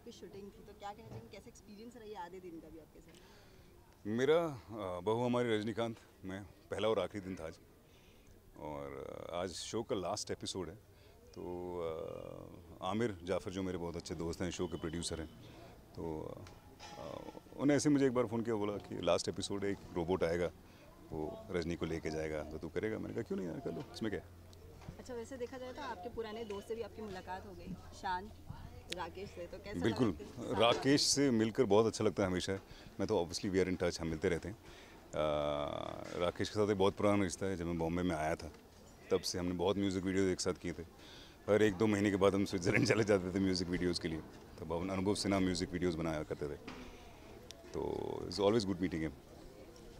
आपकी शूटिंग थी, तो क्या कहना चाहेंगे, कैसे एक्सपीरियंस रही आधे दिन का भी आपके साथ? मेरा बहू हमारी रजनीकांत में पहला और आखिरी दिन था आज, और आज शो का लास्ट एपिसोड है। तो आमिर जाफ़र जो मेरे बहुत अच्छे दोस्त हैं, शो के प्रोड्यूसर हैं, तो उन्हें ऐसे मुझे एक बार फ़ोन किया, बोला कि लास्ट एपिसोड है, एक रोबोट आएगा, वो रजनी को लेके जाएगा, तो तू करेगा? मैंने कहा क्यों नहीं यार, कर लो, इसमें क्या है। अच्छा, वैसे देखा जाए तो आपके पुराने दोस्त से भी आपकी मुलाकात हो गई, शान, राकेश से, तो कैसा? बिल्कुल, राकेश से मिलकर बहुत अच्छा लगता है हमेशा। मैं तो obviously we are in touch, हम मिलते रहते हैं। राकेश के साथ एक बहुत पुराना रिश्ता है, जब मैं बॉम्बे में आया था तब से हमने बहुत म्यूज़िक वीडियोज़ एक साथ किए थे। हर एक दो महीने के बाद हम स्विट्ज़रलैंड चले जाते थे म्यूज़िक वीडियोज़ के लिए, तब हम अनुभव सिन्हा म्यूज़िक वीडियोज़ बनाया करते थे। तो इज़ ऑलवेज गुड मीटिंग है।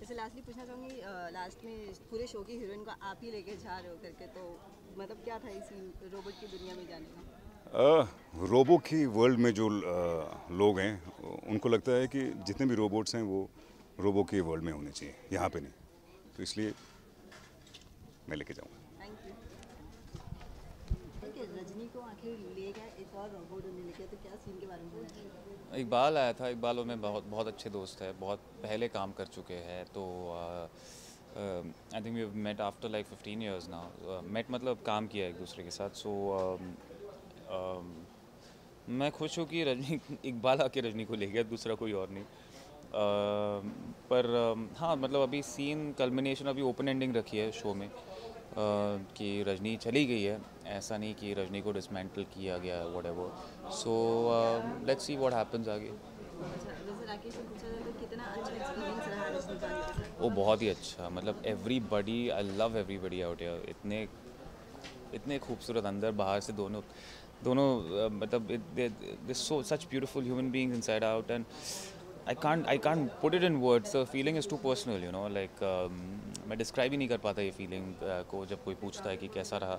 जैसे लास्टली पूछना चाहूँगी, लास्ट में पूरे शो की हीरोइन को आप ही लेके जा रहे हो करके, तो मतलब क्या था इसी रोबोट की दुनिया में जाने का? रोबो की वर्ल्ड में जो लोग हैं, उनको लगता है कि जितने भी रोबोट्स हैं वो रोबो के वर्ल्ड में होने चाहिए, यहाँ पे नहीं, तो इसलिए मैं लेके जाऊँगा। Thank you. रजनी को आखिर ले गया एक और रोबोट होने लेके, तो क्या सीन के बारे में? इकबाल आया था, इकबाल और मैं बहुत अच्छे दोस्त है, बहुत पहले काम कर चुके हैं, तो I think we have met after like 15 years now. Met मतलब काम किया एक दूसरे के साथ। सो मैं खुश हूँ कि रजनी, इकबाल आके रजनी को ले गया, दूसरा कोई और नहीं। पर हाँ, मतलब अभी सीन कल्मिनेशन, अभी ओपन एंडिंग रखी है शो में कि रजनी चली गई है, ऐसा नहीं कि रजनी को डिसमेंटल किया गया है, whatever. So let's see what happens आगे। वो बहुत ही अच्छा, मतलब everybody, I love everybody out here. इतने खूबसूरत, अंदर बाहर से दोनों मतलब so such beautiful human beings inside out, and I can't put it in words. The feeling is too personal, you know. Like मैं describe ही नहीं कर पाता ये feeling को। जब कोई पूछता है कि कैसा रहा,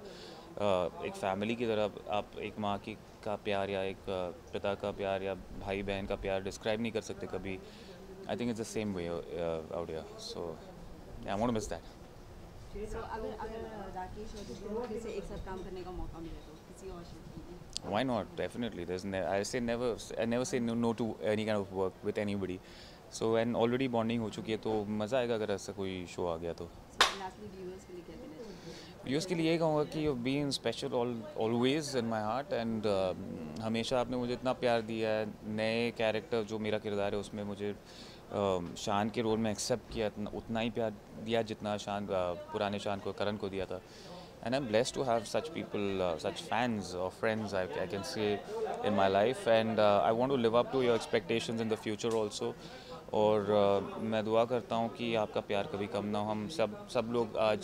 एक family की तरह आप एक माँ की का प्यार या एक पिता का प्यार या भाई बहन का प्यार describe नहीं कर सकते कभी। I think it's the same way out here. So yeah, I won't miss that. So अगर राकेश और किसी से एक साथ काम करने का मौका मिले तो किसी और से? Why not? Definitely. There's I never say no to any kind of work with anybody. So and already bonding हो चुकी है, तो मज़ा आएगा अगर ऐसा कोई शो आ गया तो। व्यूअर्स के लिए यही कहूँगा कि you been special always in my heart, and हमेशा आपने मुझे इतना प्यार दिया है। नए कैरेक्टर जो मेरा किरदार है उसमें मुझे शान के रोल में एक्सेप्ट किया, उतना ही प्यार दिया जितना शान पुराने शान को, करण को दिया था। And I'm blessed to have such people, such fans or friends, I can say, in my life. And I want to live up to your expectations in the future also. और मैं दुआ करता हूँ कि आपका प्यार कभी कम ना हो। हम सब लोग आज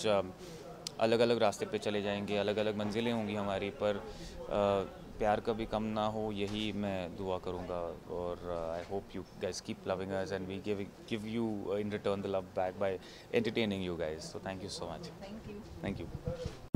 अलग अलग रास्ते पे चले जाएंगे, अलग अलग मंजिलें होंगी हमारी, पर प्यार कभी कम ना हो, यही मैं दुआ करूँगा। और I hope you guys keep loving us and we give you in return the love back by entertaining you guys. So thank you so much. Thank you. Thank you.